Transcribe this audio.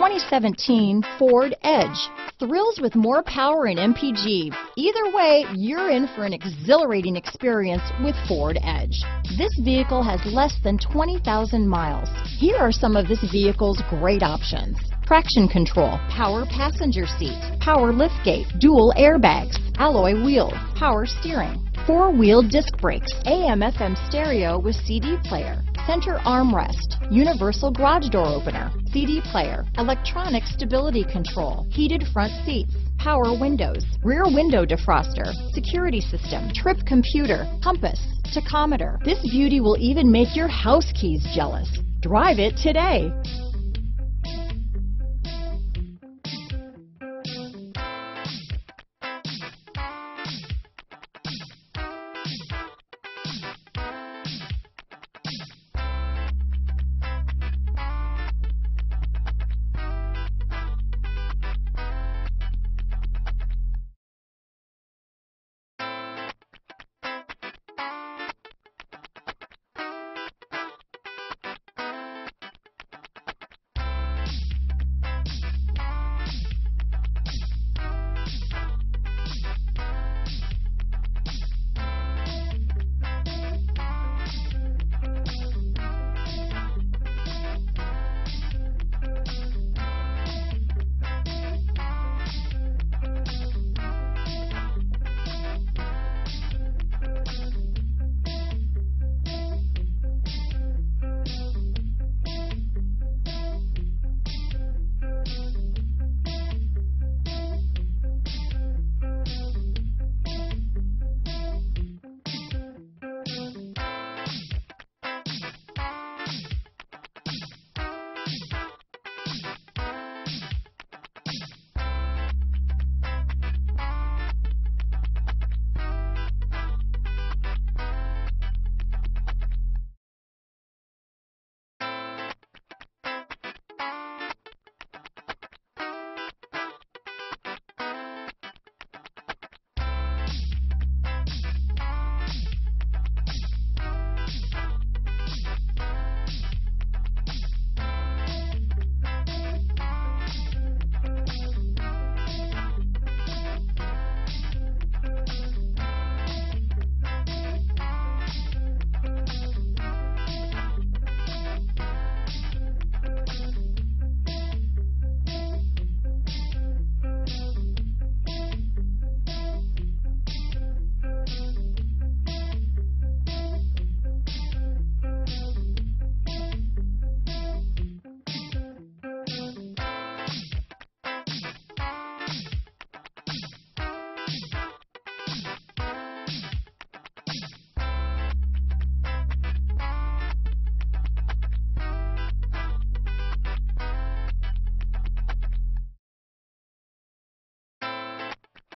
2017 Ford Edge. Thrills with more power and MPG. Either way, you're in for an exhilarating experience with Ford Edge. This vehicle has less than 20,000 miles. Here are some of this vehicle's great options: traction control, power passenger seat, power liftgate, dual airbags, alloy wheels, power steering, four-wheel disc brakes, AM/FM stereo with CD player, center armrest, universal garage door opener, CD player, electronic stability control, heated front seats, power windows, rear window defroster, security system, trip computer, compass, tachometer. This beauty will even make your house keys jealous. Drive it today.